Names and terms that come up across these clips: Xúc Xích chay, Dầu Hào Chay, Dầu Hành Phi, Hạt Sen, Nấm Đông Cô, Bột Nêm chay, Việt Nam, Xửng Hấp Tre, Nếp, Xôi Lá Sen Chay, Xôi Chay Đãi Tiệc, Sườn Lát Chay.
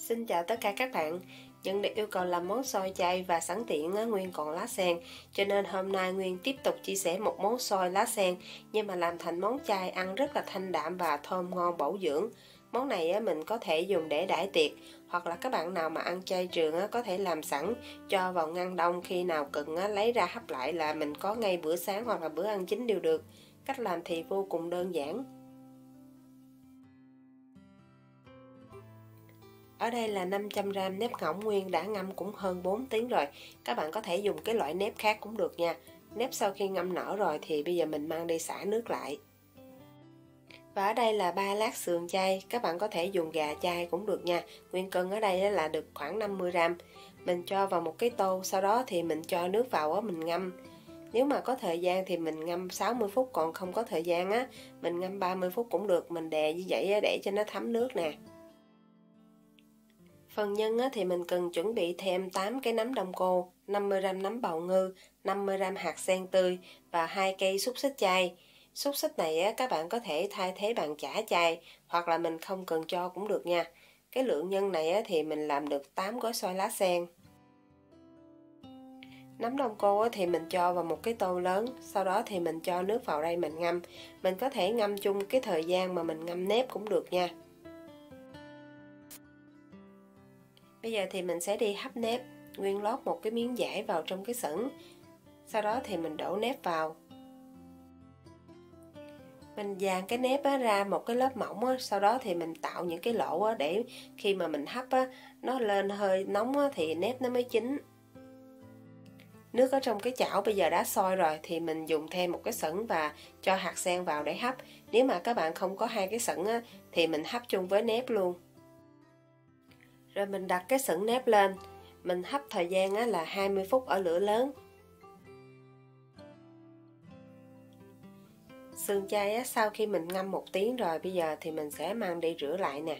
Xin chào tất cả các bạn. Nhận được yêu cầu làm món xôi chay và sẵn tiện Nguyên còn lá sen, cho nên hôm nay Nguyên tiếp tục chia sẻ một món xôi lá sen nhưng mà làm thành món chay ăn rất là thanh đạm và thơm ngon bổ dưỡng. Món này mình có thể dùng để đãi tiệc, hoặc là các bạn nào mà ăn chay trường có thể làm sẵn cho vào ngăn đông, khi nào cần lấy ra hấp lại là mình có ngay bữa sáng hoặc là bữa ăn chính đều được. Cách làm thì vô cùng đơn giản. Ở đây là 500g nếp ngỗng nguyên đã ngâm cũng hơn 4 tiếng rồi. Các bạn có thể dùng cái loại nếp khác cũng được nha. Nếp sau khi ngâm nở rồi thì bây giờ mình mang đi xả nước lại. Và ở đây là 3 lát sườn chay. Các bạn có thể dùng gà chay cũng được nha. Nguyên cân ở đây là được khoảng 50g. Mình cho vào một cái tô, sau đó thì mình cho nước vào mình ngâm. Nếu mà có thời gian thì mình ngâm 60 phút, còn không có thời gian mình ngâm 30 phút cũng được. Mình đè như vậy để cho nó thấm nước nè. Phần nhân thì mình cần chuẩn bị thêm 8 cái nấm đông cô, 50g nấm bào ngư, 50g hạt sen tươi và 2 cây xúc xích chay. Xúc xích này các bạn có thể thay thế bằng chả chay hoặc là mình không cần cho cũng được nha. Cái lượng nhân này thì mình làm được 8 gói xôi lá sen. Nấm đông cô thì mình cho vào một cái tô lớn, sau đó thì mình cho nước vào đây mình ngâm. Mình có thể ngâm chung cái thời gian mà mình ngâm nếp cũng được nha. Bây giờ thì mình sẽ đi hấp nếp. Nguyên lót một cái miếng vải vào trong cái xửng, sau đó thì mình đổ nếp vào. Mình dàn cái nếp ra một cái lớp mỏng, sau đó thì mình tạo những cái lỗ để khi mà mình hấp nó lên hơi nóng thì nếp nó mới chín. Nước ở trong cái chảo bây giờ đã sôi rồi thì mình dùng thêm một cái xửng và cho hạt sen vào để hấp. Nếu mà các bạn không có 2 cái xửng thì mình hấp chung với nếp luôn. Rồi mình đặt cái xửng nếp lên, mình hấp thời gian là 20 phút ở lửa lớn. Sườn chay sau khi mình ngâm 1 tiếng rồi, bây giờ thì mình sẽ mang đi rửa lại nè.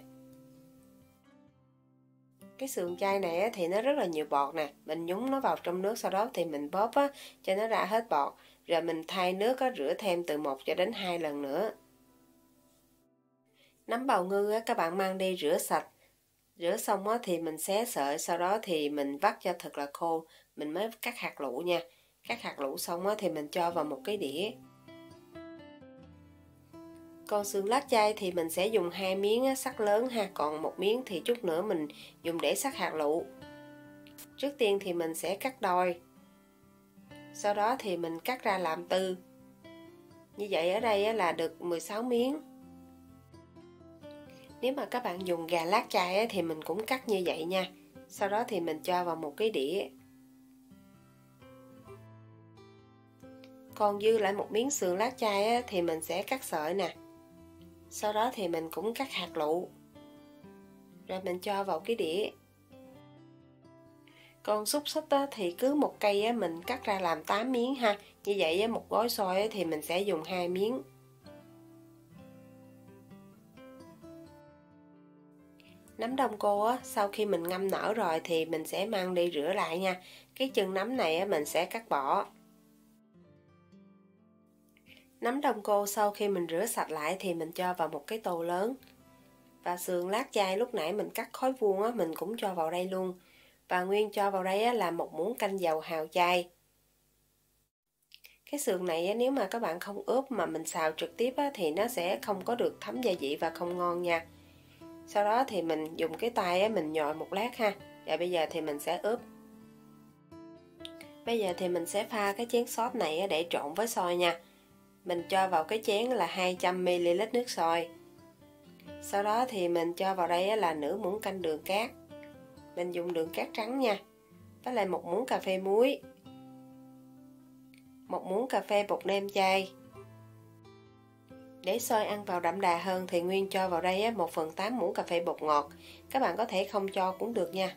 Cái sườn chay này thì nó rất là nhiều bọt nè, mình nhúng nó vào trong nước, sau đó thì mình bóp cho nó ra hết bọt. Rồi mình thay nước rửa thêm từ 1 cho đến 2 lần nữa. Nấm bào ngư các bạn mang đi rửa sạch. Rửa xong thì mình xé sợi, sau đó thì mình vắt cho thật là khô, mình mới cắt hạt lựu nha. Cắt hạt lựu xong thì mình cho vào một cái đĩa. Còn xương lát chay thì mình sẽ dùng 2 miếng sắc lớn ha, còn 1 miếng thì chút nữa mình dùng để sắc hạt lựu. Trước tiên thì mình sẽ cắt đôi, sau đó thì mình cắt ra làm tư. Như vậy ở đây là được 16 miếng. Nếu mà các bạn dùng gà lát chay thì mình cũng cắt như vậy nha. Sau đó thì mình cho vào một cái đĩa. Còn dư lại 1 miếng sườn lát chay thì mình sẽ cắt sợi nè. Sau đó thì mình cũng cắt hạt lựu. Rồi mình cho vào cái đĩa. Còn xúc xích thì cứ 1 cây mình cắt ra làm 8 miếng ha. Như vậy một gói xôi thì mình sẽ dùng 2 miếng. Nấm đông cô sau khi mình ngâm nở rồi thì mình sẽ mang đi rửa lại nha. Cái chân nấm này mình sẽ cắt bỏ. Nấm đông cô sau khi mình rửa sạch lại thì mình cho vào một cái tô lớn. Và sườn lát chay lúc nãy mình cắt khối vuông mình cũng cho vào đây luôn. Và Nguyên cho vào đây là 1 muỗng canh dầu hào chay. Cái sườn này nếu mà các bạn không ướp mà mình xào trực tiếp thì nó sẽ không có được thấm gia vị và không ngon nha. Sau đó thì mình dùng cái tay mình nhồi một lát ha. Và bây giờ thì mình sẽ ướp. Bây giờ thì mình sẽ pha cái chén sốt này để trộn với xôi nha. Mình cho vào cái chén là 200ml nước xôi. Sau đó thì mình cho vào đây là nửa muỗng canh đường cát. Mình dùng đường cát trắng nha. Với lại 1 muỗng cà phê muối, 1 muỗng cà phê bột nêm chay. Để xôi ăn vào đậm đà hơn thì Nguyên cho vào đây 1/8 muỗng cà phê bột ngọt. Các bạn có thể không cho cũng được nha.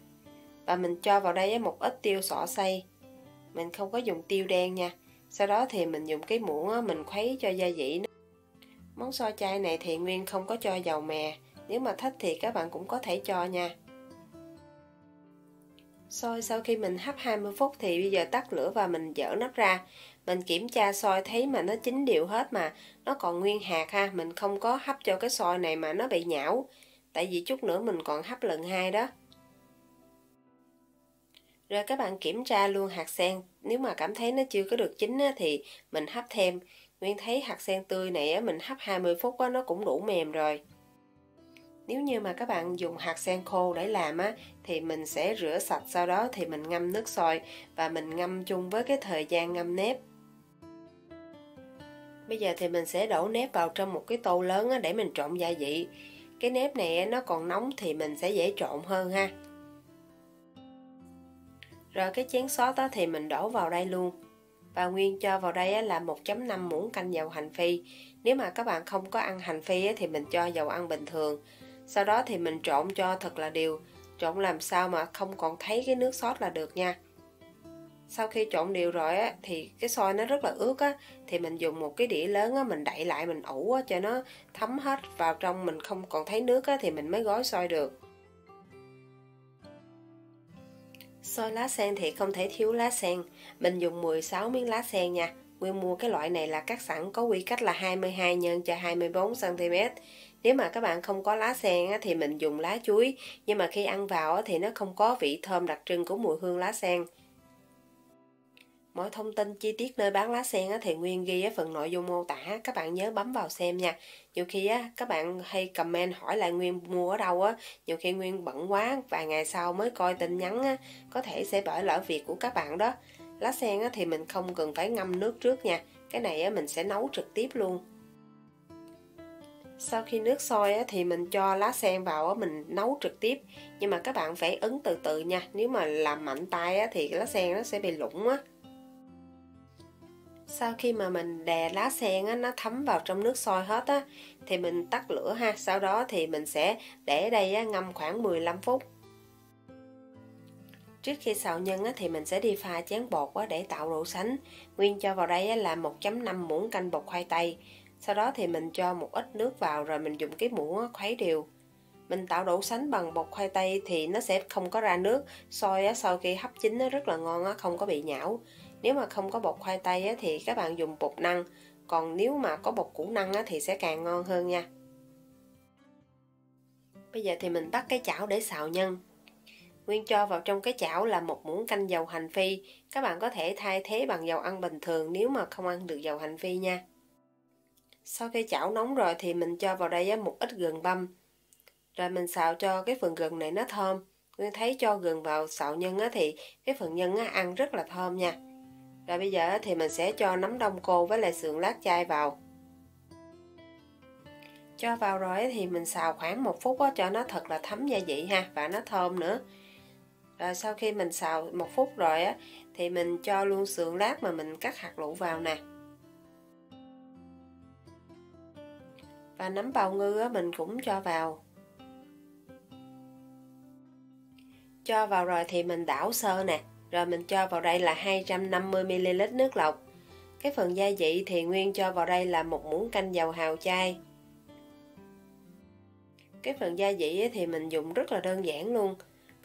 Và mình cho vào đây một ít tiêu xỏ xay. Mình không có dùng tiêu đen nha. Sau đó thì mình dùng cái muỗng mình khuấy cho gia vị. Món xôi chay này thì Nguyên không có cho dầu mè. Nếu mà thích thì các bạn cũng có thể cho nha. Xôi sau khi mình hấp 20 phút thì bây giờ tắt lửa và mình dỡ nắp ra. Mình kiểm tra xôi thấy mà nó chín đều hết mà nó còn nguyên hạt ha. Mình không có hấp cho cái xôi này mà nó bị nhão. tại vì chút nữa mình còn hấp lần hai đó. Rồi các bạn kiểm tra luôn hạt sen, nếu mà cảm thấy nó chưa có được chín thì mình hấp thêm. Nguyên thấy hạt sen tươi này mình hấp 20 phút nó cũng đủ mềm rồi. Nếu như mà các bạn dùng hạt sen khô để làm thì mình sẽ rửa sạch, sau đó thì mình ngâm nước sôi và mình ngâm chung với cái thời gian ngâm nếp. Bây giờ thì mình sẽ đổ nếp vào trong một cái tô lớn để mình trộn gia vị. Cái nếp này nó còn nóng thì mình sẽ dễ trộn hơn ha. Rồi cái chén sốt đó thì mình đổ vào đây luôn. Và Nguyên cho vào đây là 1.5 muỗng canh dầu hành phi. Nếu mà các bạn không có ăn hành phi thì mình cho dầu ăn bình thường. Sau đó thì mình trộn cho thật là đều. Trộn làm sao mà không còn thấy cái nước sốt là được nha. Sau khi trộn đều rồi thì cái xôi nó rất là ướt thì mình dùng một cái đĩa lớn mình đậy lại, mình ủ cho nó thấm hết vào trong, mình không còn thấy nước thì mình mới gói xôi được. Xôi lá sen thì không thể thiếu lá sen. Mình dùng 16 miếng lá sen nha. Nguyên mua cái loại này là cắt sẵn, có quy cách là 22 nhân cho 24cm. Nếu mà các bạn không có lá sen thì mình dùng lá chuối. Nhưng mà khi ăn vào thì nó không có vị thơm đặc trưng của mùi hương lá sen. Mọi thông tin chi tiết nơi bán lá sen thì Nguyên ghi ở phần nội dung mô tả. Các bạn nhớ bấm vào xem nha. Nhiều khi các bạn hay comment hỏi lại Nguyên mua ở đâu. Nhiều khi Nguyên bận quá, vài ngày sau mới coi tin nhắn. Có thể sẽ bỏ lỡ việc của các bạn đó. Lá sen thì mình không cần phải ngâm nước trước nha. Cái này mình sẽ nấu trực tiếp luôn. Sau khi nước sôi thì mình cho lá sen vào, mình nấu trực tiếp. Nhưng mà các bạn phải ấn từ từ nha. Nếu mà làm mạnh tay thì lá sen nó sẽ bị lủng. Sau khi mà mình đè lá sen nó thấm vào trong nước sôi hết thì mình tắt lửa ha. Sau đó thì mình sẽ để đây ngâm khoảng 15 phút. Trước khi xào nhân thì mình sẽ đi pha chén bột để tạo độ sánh. Nguyên cho vào đây là 1.5 muỗng canh bột khoai tây. Sau đó thì mình cho một ít nước vào rồi mình dùng cái muỗng khuấy đều. Mình tạo độ sánh bằng bột khoai tây thì nó sẽ không có ra nước. Xôi sau khi hấp chín nó rất là ngon, không có bị nhão. Nếu mà không có bột khoai tây thì các bạn dùng bột năng. Còn nếu mà có bột củ năng thì sẽ càng ngon hơn nha. Bây giờ thì mình tắt cái chảo để xào nhân. Nguyên cho vào trong cái chảo là 1 muỗng canh dầu hành phi. Các bạn có thể thay thế bằng dầu ăn bình thường nếu mà không ăn được dầu hành phi nha. Sau khi chảo nóng rồi thì mình cho vào đây một ít gừng băm. Rồi mình xào cho cái phần gừng này nó thơm. Nguyên thấy cho gừng vào xào nhân thì cái phần nhân ăn rất là thơm nha. Rồi bây giờ thì mình sẽ cho nấm đông cô với lại sườn lát chay vào. Cho vào rồi thì mình xào khoảng 1 phút cho nó thật là thấm gia vị ha, và nó thơm nữa. Rồi sau khi mình xào 1 phút rồi thì mình cho luôn sườn lát mà mình cắt hạt lựu vào nè. Và nấm bào ngư mình cũng cho vào. Cho vào rồi thì mình đảo sơ nè. Rồi mình cho vào đây là 250 ml nước lọc. Cái phần gia vị thì Nguyên cho vào đây là 1 muỗng canh dầu hào chay. Cái phần gia vị thì mình dùng rất là đơn giản luôn.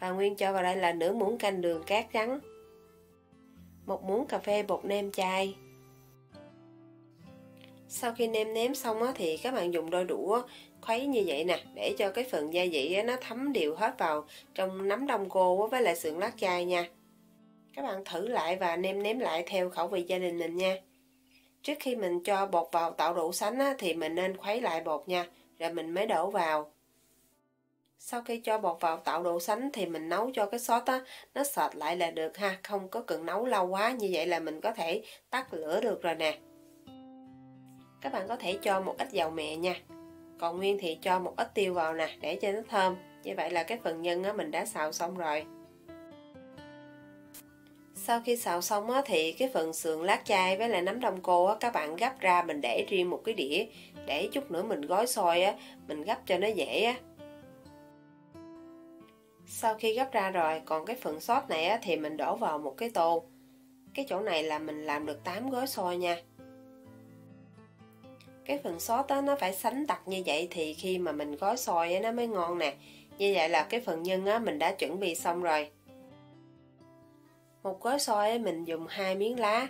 Và Nguyên cho vào đây là nửa muỗng canh đường cát trắng, 1 muỗng cà phê bột nêm chay. Sau khi nêm nếm xong thì các bạn dùng đôi đũa khuấy như vậy nè, để cho cái phần gia vị nó thấm đều hết vào trong nấm đông cô với lại sườn lát chay nha. Các bạn thử lại và nêm nếm lại theo khẩu vị gia đình mình nha. Trước khi mình cho bột vào tạo độ sánh thì mình nên khuấy lại bột nha, rồi mình mới đổ vào. Sau khi cho bột vào tạo độ sánh thì mình nấu cho cái sốt nó sệt lại là được ha, không có cần nấu lâu quá, như vậy là mình có thể tắt lửa được rồi nè. Các bạn có thể cho một ít dầu mè nha. Còn Nguyên thì cho một ít tiêu vào nè, để cho nó thơm. Như vậy là cái phần nhân mình đã xào xong rồi. Sau khi xào xong thì cái phần sườn lát chay với lại nấm đông cô các bạn gấp ra, mình để riêng một cái đĩa, để chút nữa mình gói xôi mình gấp cho nó dễ Sau khi gấp ra rồi, còn cái phần sốt này thì mình đổ vào một cái tô. Cái chỗ này là mình làm được 8 gói xôi nha. Cái phần sốt nó phải sánh đặc như vậy thì khi mà mình gói xôi nó mới ngon nè. Như vậy là cái phần nhân mình đã chuẩn bị xong rồi. Một gói xôi mình dùng 2 miếng lá.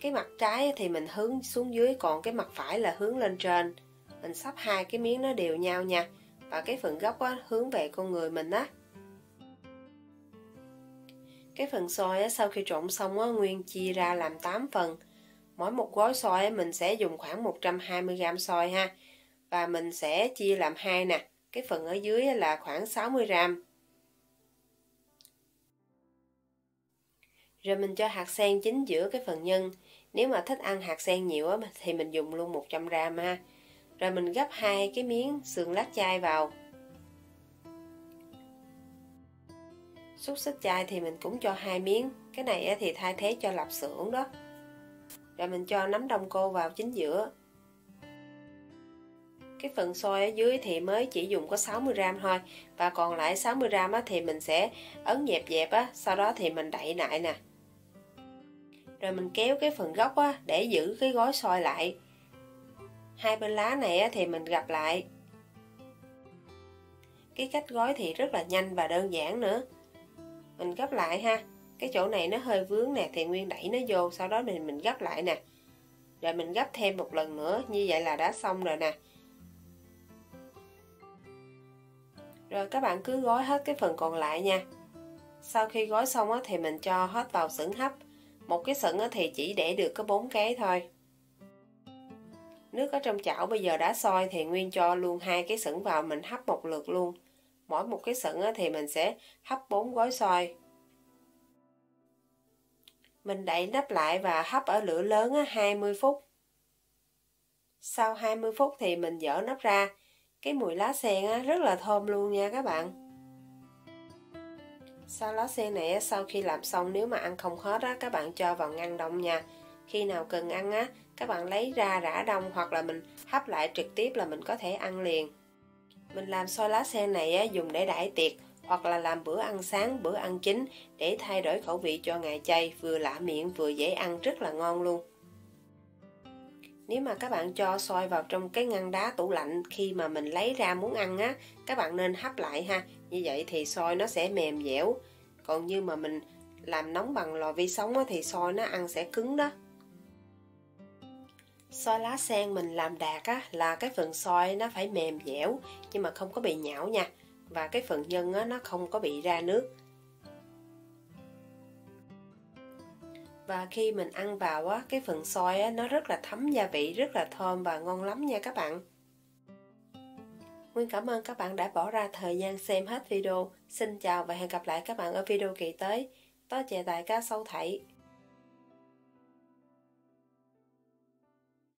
Cái mặt trái thì mình hướng xuống dưới, còn cái mặt phải là hướng lên trên. Mình sắp hai cái miếng nó đều nhau nha. và cái phần góc á, hướng về con người mình á. Cái phần xôi á, sau khi trộn xong á, Nguyên chia ra làm 8 phần. Mỗi một gói xôi á, mình sẽ dùng khoảng 120g xôi ha. Và mình sẽ chia làm 2 nè. Cái phần ở dưới á, là khoảng 60g. Rồi mình cho hạt sen chín giữa cái phần nhân. Nếu mà thích ăn hạt sen nhiều á, thì mình dùng luôn 100g ha. Rồi mình gấp 2 cái miếng sườn lát chay vào. Xúc xích chay thì mình cũng cho 2 miếng. Cái này thì thay thế cho lạp xưởng đó. Rồi mình cho nấm đông cô vào chính giữa. Cái phần xôi ở dưới thì mới chỉ dùng có 60g thôi. Và còn lại 60g thì mình sẽ ấn dẹp dẹp, sau đó thì mình đậy lại nè. Rồi mình kéo cái phần góc để giữ cái gói xôi lại. Hai bên lá này thì mình gập lại. Cái cách gói thì rất là nhanh và đơn giản nữa. Mình gấp lại ha. Cái chỗ này nó hơi vướng nè, thì Nguyên đẩy nó vô, sau đó mình gấp lại nè. Rồi mình gấp thêm một lần nữa, như vậy là đã xong rồi nè. Rồi các bạn cứ gói hết cái phần còn lại nha. Sau khi gói xong á, thì mình cho hết vào xửng hấp. Một cái xửng á, thì chỉ để được có 4 cái thôi. Nước ở trong chảo bây giờ đã sôi thì Nguyên cho luôn 2 cái xửng vào, mình hấp một lượt luôn. Mỗi một cái xửng thì mình sẽ hấp 4 gói xôi. Mình đậy nắp lại và hấp ở lửa lớn 20 phút. Sau 20 phút thì mình dỡ nắp ra. Cái mùi lá sen rất là thơm luôn nha các bạn. Xôi lá sen này sau khi làm xong, nếu mà ăn không hết các bạn cho vào ngăn đông nha. Khi nào cần ăn các bạn lấy ra rã đông, hoặc là mình hấp lại trực tiếp là mình có thể ăn liền. Mình làm xôi lá sen này dùng để đãi tiệc, hoặc là làm bữa ăn sáng, bữa ăn chính, để thay đổi khẩu vị cho ngày chay, vừa lạ miệng vừa dễ ăn, rất là ngon luôn. Nếu mà các bạn cho xôi vào trong cái ngăn đá tủ lạnh, khi mà mình lấy ra muốn ăn các bạn nên hấp lại ha. Như vậy thì xôi nó sẽ mềm dẻo. Còn như mà mình làm nóng bằng lò vi sóng thì xôi nó ăn sẽ cứng đó. Xôi lá sen mình làm đạt là cái phần xôi nó phải mềm dẻo, nhưng mà không có bị nhão nha. Và cái phần nhân nó không có bị ra nước. Và khi mình ăn vào cái phần xôi nó rất là thấm gia vị, rất là thơm và ngon lắm nha các bạn. Nguyên cảm ơn các bạn đã bỏ ra thời gian xem hết video. Xin chào và hẹn gặp lại các bạn ở video kỳ tới. Tớ chè tài cá sâu thảy.